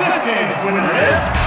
This game's winner is...